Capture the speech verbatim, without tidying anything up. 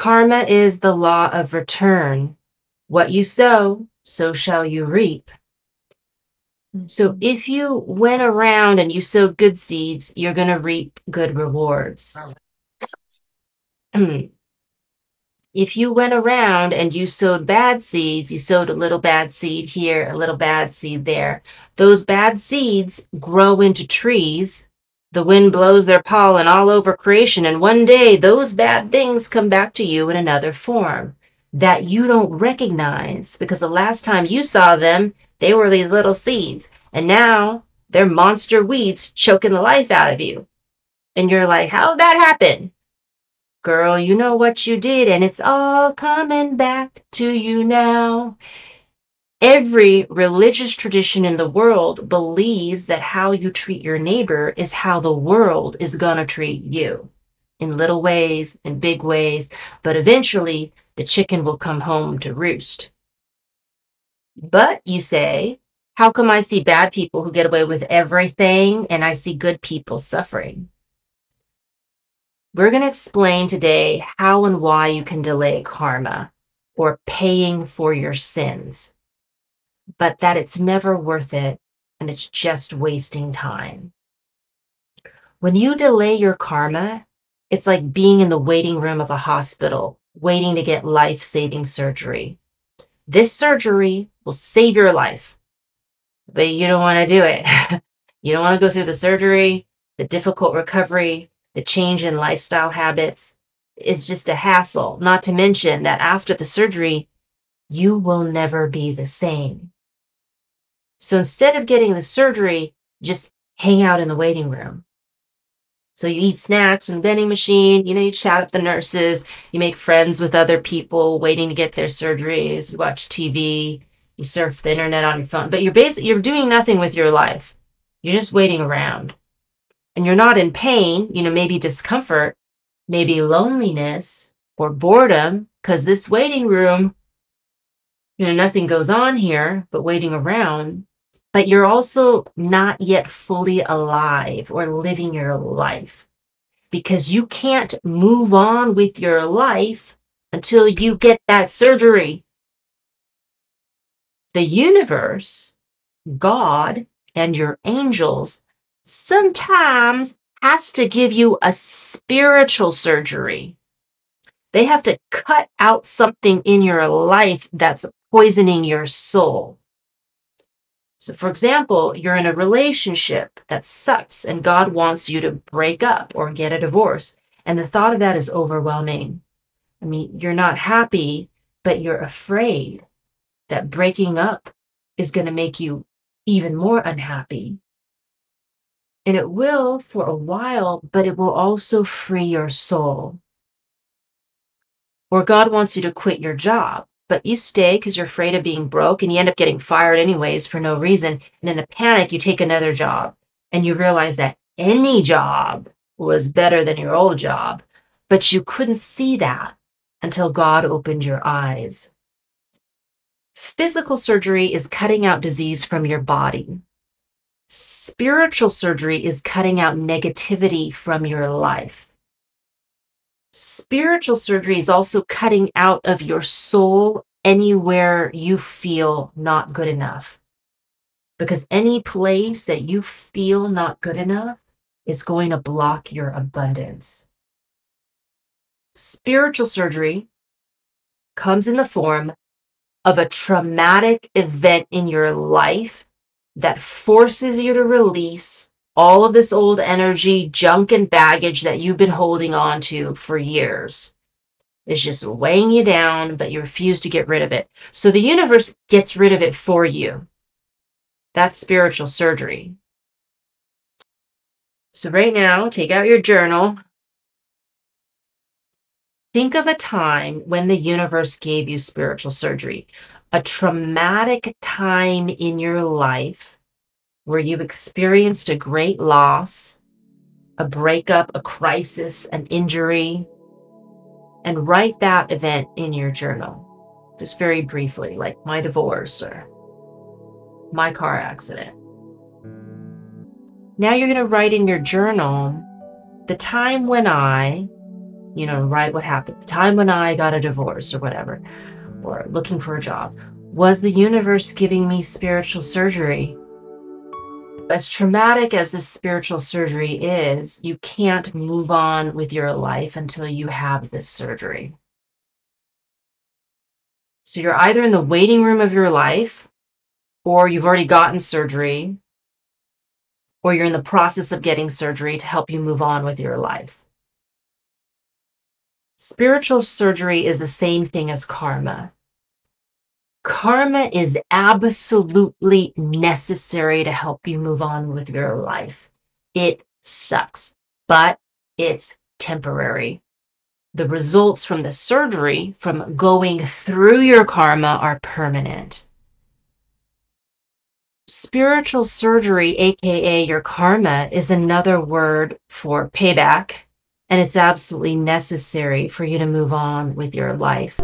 Karma is the law of return. What you sow, so shall you reap. So if you went around and you sow good seeds, you're going to reap good rewards. If you went around and you sowed bad seeds, you sowed a little bad seed here, a little bad seed there. Those bad seeds grow into trees. The wind blows their pollen all over creation, and one day those bad things come back to you in another form that you don't recognize, because the last time you saw them, they were these little seeds, and now they're monster weeds choking the life out of you. And you're like, how'd that happen? Girl, you know what you did, and it's all coming back to you now. Every religious tradition in the world believes that how you treat your neighbor is how the world is going to treat you, in little ways, in big ways, but eventually the chicken will come home to roost. But you say, how come I see bad people who get away with everything and I see good people suffering? We're going to explain today how and why you can delay karma or paying for your sins, but that it's never worth it and it's just wasting time. When you delay your karma, it's like being in the waiting room of a hospital, waiting to get life-saving surgery. This surgery will save your life, but you don't want to do it. You don't want to go through the surgery, the difficult recovery, the change in lifestyle habits. Is just a hassle, not to mention that after the surgery, you will never be the same. So instead of getting the surgery, just hang out in the waiting room. So you eat snacks from the vending machine, you know, you chat with the nurses, you make friends with other people waiting to get their surgeries, you watch T V, you surf the internet on your phone, but you're basically, you're doing nothing with your life. You're just waiting around. And you're not in pain, you know, maybe discomfort, maybe loneliness or boredom, because this waiting room, you know, nothing goes on here but waiting around. But you're also not yet fully alive or living your life, because you can't move on with your life until you get that surgery. The universe, God, and your angels sometimes has to give you a spiritual surgery. They have to cut out something in your life that's poisoning your soul. So for example, you're in a relationship that sucks and God wants you to break up or get a divorce. And the thought of that is overwhelming. I mean, you're not happy, but you're afraid that breaking up is going to make you even more unhappy. And it will for a while, but it will also free your soul. Or God wants you to quit your job, but you stay because you're afraid of being broke, and you end up getting fired anyways for no reason. And in a panic, you take another job, and you realize that any job was better than your old job, but you couldn't see that until God opened your eyes. Physical surgery is cutting out disease from your body. Spiritual surgery is cutting out negativity from your life. Spiritual surgery is also cutting out of your soul anywhere you feel not good enough. Because any place that you feel not good enough is going to block your abundance. Spiritual surgery comes in the form of a traumatic event in your life that forces you to release all of this old energy, junk, and baggage that you've been holding on to for years. It's just weighing you down, but you refuse to get rid of it. So the universe gets rid of it for you. That's spiritual surgery. So right now, take out your journal. Think of a time when the universe gave you spiritual surgery. A traumatic time in your life where you've experienced a great loss, a breakup, a crisis, an injury, and write that event in your journal. Just very briefly, like my divorce or my car accident. Now you're going to write in your journal the time when I you know, right, what happened, the time when I got a divorce or whatever, or looking for a job. Was the universe giving me spiritual surgery? As traumatic as this spiritual surgery is, you can't move on with your life until you have this surgery. So you're either in the waiting room of your life, or you've already gotten surgery, or you're in the process of getting surgery to help you move on with your life. Spiritual surgery is the same thing as karma. Karma is absolutely necessary to help you move on with your life. It sucks, but it's temporary. The results from the surgery, from going through your karma, are permanent. Spiritual surgery, aka your karma, is another word for payback, and it's absolutely necessary for you to move on with your life.